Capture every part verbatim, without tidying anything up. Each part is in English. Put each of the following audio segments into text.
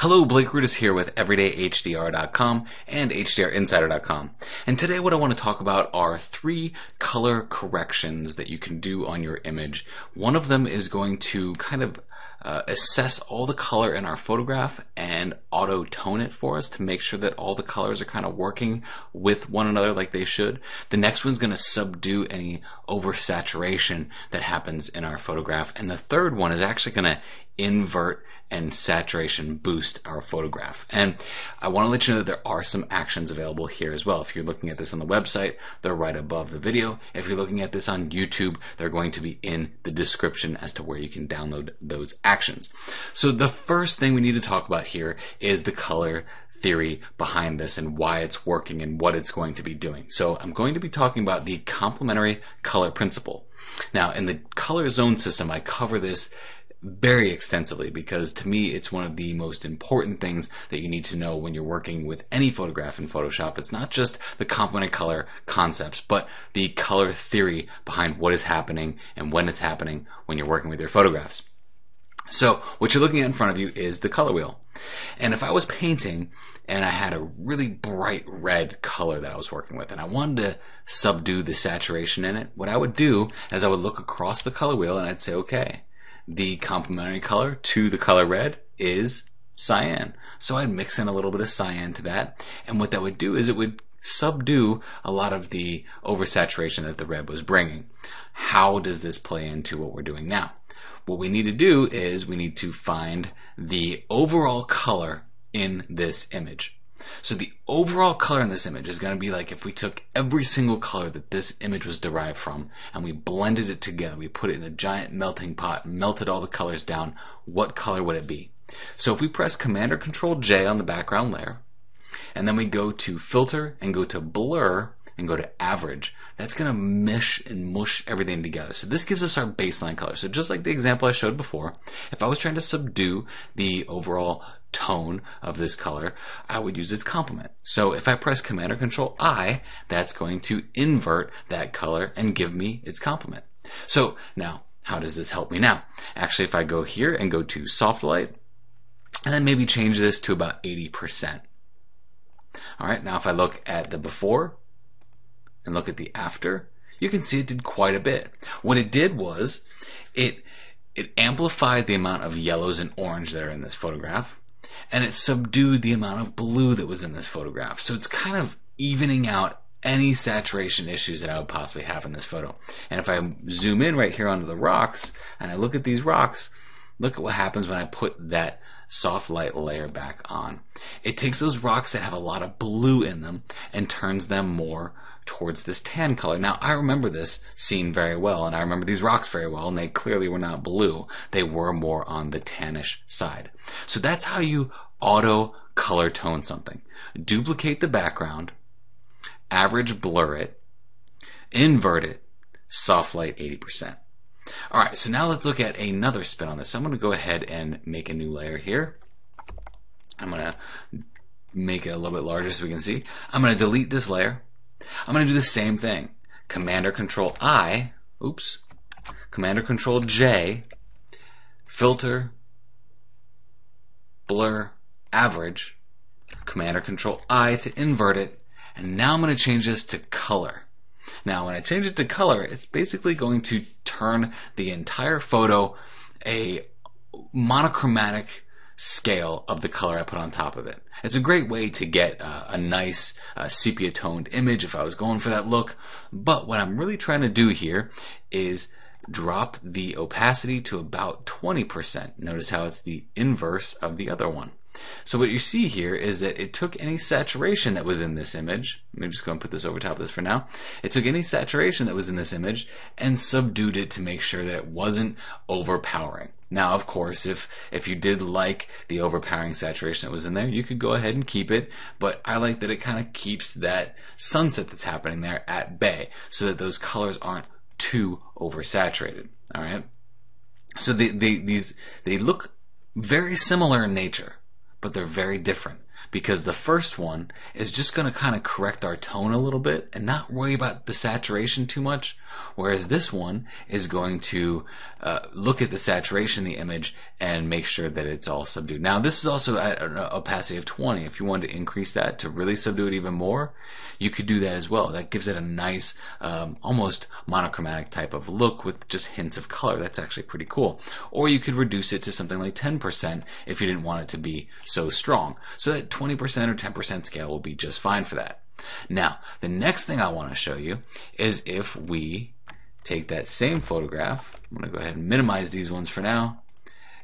Hello, Blake Rudis here with Everyday H D R dot com and H D R Insider dot com. And today what I want to talk about are three color corrections that you can do on your image. One of them is going to kind of uh, assess all the color in our photograph and auto-tone it for us to make sure that all the colors are kind of working with one another like they should. The next one's going to subdue any oversaturation that happens in our photograph. And the third one is actually going to invert and saturation boost our photograph. And I want to let you know that there are some actions available here as well. If you're looking at this on the website, they're right above the video. If you're looking at this on YouTube, they're going to be in the description as to where you can download those actions. So the first thing we need to talk about here is the color theory behind this and why it's working and what it's going to be doing. So I'm going to be talking about the complementary color principle. Now, in the color zone system, I cover this very extensively because to me it's one of the most important things that you need to know when you're working with any photograph in Photoshop. It's not just the complementary color concepts, but the color theory behind what is happening and when it's happening when you're working with your photographs. So what you're looking at in front of you is the color wheel. And if I was painting and I had a really bright red color that I was working with and I wanted to subdue the saturation in it, what I would do is I would look across the color wheel and I'd say, okay, the complementary color to the color red is cyan. So I'd mix in a little bit of cyan to that, and what that would do is it would subdue a lot of the oversaturation that the red was bringing. How does this play into what we're doing now? What we need to do is we need to find the overall color in this image. So the overall color in this image is going to be like if we took every single color that this image was derived from and we blended it together, we put it in a giant melting pot and melted all the colors down, what color would it be? So if we press Command or Control J on the background layer, and then we go to Filter and go to Blur and go to Average, that's going to mesh and mush everything together. So this gives us our baseline color. So just like the example I showed before, if I was trying to subdue the overall tone of this color, I would use its complement. So if I press Command or Control I, that's going to invert that color and give me its complement. So now, how does this help me now? Actually, if I go here and go to Soft Light, and then maybe change this to about eighty percent. All right, now if I look at the before and look at the after, you can see it did quite a bit. What it did was it, it amplified the amount of yellows and orange that are in this photograph, and it subdued the amount of blue that was in this photograph. So it's kind of evening out any saturation issues that I would possibly have in this photo. And if I zoom in right here onto the rocks and I look at these rocks, look at what happens when I put that soft light layer back on. It takes those rocks that have a lot of blue in them and turns them more towards this tan color. Now, I remember this scene very well, and I remember these rocks very well, and they clearly were not blue. They were more on the tannish side. So that's how you auto color tone something. Duplicate the background, average blur it, invert it, soft light eighty percent. All right, so now let's look at another spin on this. I'm going to go ahead and make a new layer here. I'm going to make it a little bit larger so we can see. I'm going to delete this layer. I'm going to do the same thing. Command or Control I, oops, Command or Control J, Filter, Blur, Average, Command or Control I to invert it, and now I'm going to change this to color. Now, when I change it to color, it's basically going to turn the entire photo a monochromatic scale of the color I put on top of it. It's a great way to get uh, a nice uh, sepia toned image if I was going for that look, but what I'm really trying to do here is drop the opacity to about twenty percent. Notice how it's the inverse of the other one. So what you see here is that it took any saturation that was in this image, I'm just going to put this over top of this for now, it took any saturation that was in this image and subdued it to make sure that it wasn't overpowering. Now, of course, if, if you did like the overpowering saturation that was in there, you could go ahead and keep it, but I like that it kind of keeps that sunset that's happening there at bay so that those colors aren't too oversaturated. All right. So they, they, these, they look very similar in nature, but they're very different because the first one is just going to kind of correct our tone a little bit and not worry about the saturation too much, whereas this one is going to uh, look at the saturation of the image and make sure that it's all subdued. Now this is also at an opacity of twenty. If you wanted to increase that to really subdue it even more, you could do that as well. That gives it a nice um, almost monochromatic type of look with just hints of color. That's actually pretty cool. Or you could reduce it to something like ten percent if you didn't want it to be so strong. So that twenty percent or ten percent scale will be just fine for that. Now, the next thing I want to show you is if we take that same photograph. I'm going to go ahead and minimize these ones for now.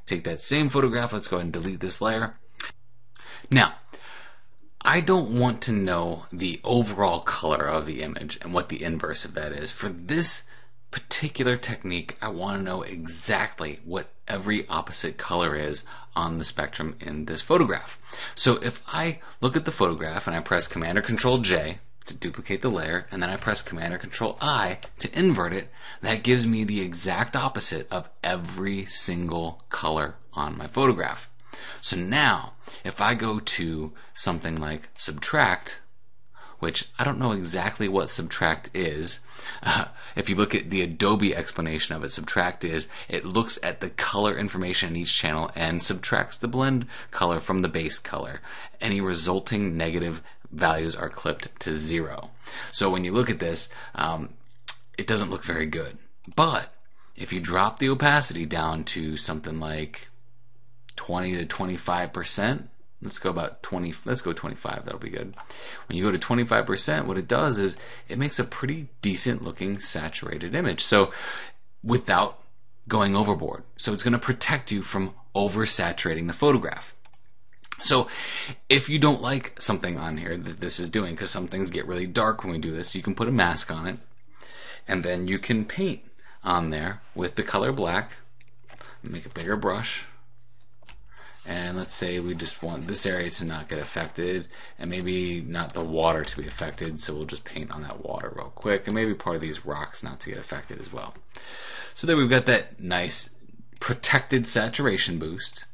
Take that same photograph. Let's go ahead and delete this layer. Now, I don't want to know the overall color of the image and what the inverse of that is. For this particular technique, I want to know exactly what every opposite color is on the spectrum in this photograph. So if I look at the photograph and I press Command or Control J to duplicate the layer, and then I press Command or Control I to invert it, that gives me the exact opposite of every single color on my photograph. So now, if I go to something like Subtract, which I don't know exactly what Subtract is. Uh, if you look at the Adobe explanation of it, Subtract is, it looks at the color information in each channel and subtracts the blend color from the base color. Any resulting negative values are clipped to zero. So when you look at this, um, it doesn't look very good. But if you drop the opacity down to something like twenty to twenty-five percent, Let's go about twenty. Let's go twenty-five. That'll be good. When you go to twenty-five percent, what it does is it makes a pretty decent looking saturated image. So without going overboard, so it's going to protect you from oversaturating the photograph. So if you don't like something on here that this is doing, because some things get really dark when we do this, you can put a mask on it, and then you can paint on there with the color black. Make a bigger brush. And let's say we just want this area to not get affected, and maybe not the water to be affected, so we'll just paint on that water real quick, and maybe part of these rocks not to get affected as well. So there we've got that nice protected saturation boost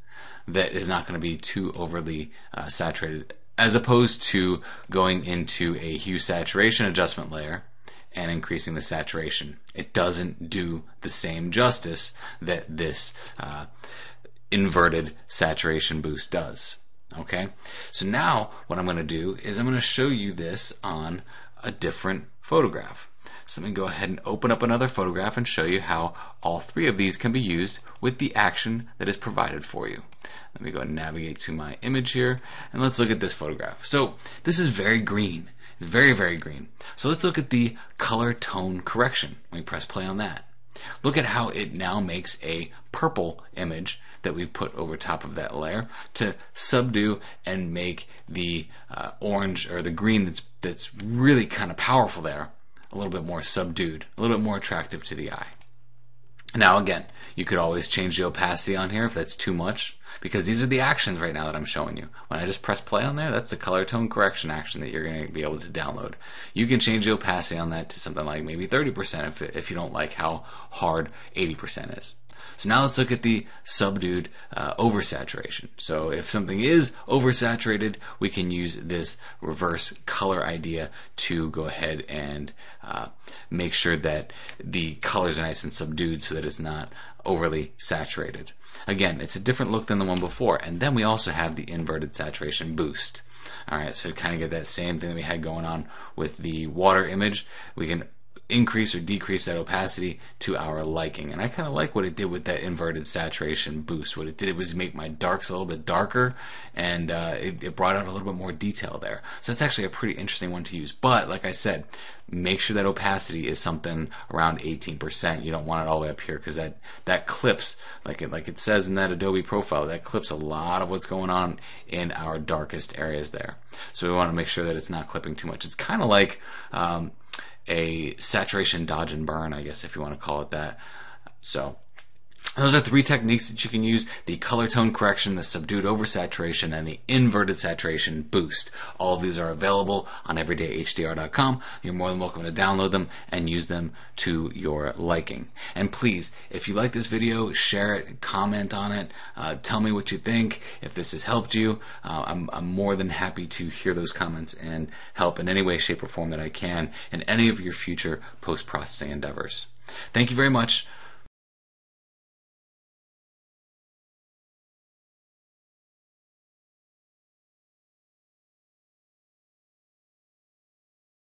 that is not going to be too overly uh, saturated, as opposed to going into a hue saturation adjustment layer and increasing the saturation. It doesn't do the same justice that this uh, inverted saturation boost does. Okay, so now what I'm going to do is I'm going to show you this on a different photograph. So let me go ahead and open up another photograph and show you how all three of these can be used with the action that is provided for you. Let me go ahead and navigate to my image here, and let's look at this photograph. So this is very green. It's very, very green. So let's look at the color tone correction. Let me press play on that. Look at how it now makes a purple image that we've put over top of that layer to subdue and make the uh, orange or the green that's that's really kind of powerful there a little bit more subdued, a little bit more attractive to the eye. Now again, you could always change the opacity on here if that's too much, because these are the actions right now that I'm showing you. When I just press play on there, that's the color tone correction action that you're going to be able to download. You can change the opacity on that to something like maybe thirty percent if, if you don't like how hard eighty percent is. So now let's look at the subdued uh, oversaturation. So if something is oversaturated, we can use this reverse color idea to go ahead and uh, make sure that the colors are nice and subdued so that it's not overly saturated. Again, it's a different look than the one before, and then we also have the inverted saturation boost. Alright, so to kind of get that same thing that we had going on with the water image, we can increase or decrease that opacity to our liking. And I kind of like what it did with that inverted saturation boost. What it did was make my darks a little bit darker, and uh, it, it brought out a little bit more detail there. So that's actually a pretty interesting one to use. But like I said, make sure that opacity is something around eighteen percent. You don't want it all the way up here, because that, that clips, like it, like it says in that Adobe profile, that clips a lot of what's going on in our darkest areas there. So we want to make sure that it's not clipping too much. It's kind of like um, a saturation dodge and burn, I guess, if you want to call it that. So Those are three techniques that you can use: the color tone correction, the subdued oversaturation, and the inverted saturation boost. All of these are available on everyday H D R dot com. You're more than welcome to download them and use them to your liking. And please, if you like this video, share it, comment on it, uh, tell me what you think. If this has helped you, uh, I'm, I'm more than happy to hear those comments and help in any way, shape, or form that I can in any of your future post-processing endeavors. Thank you very much.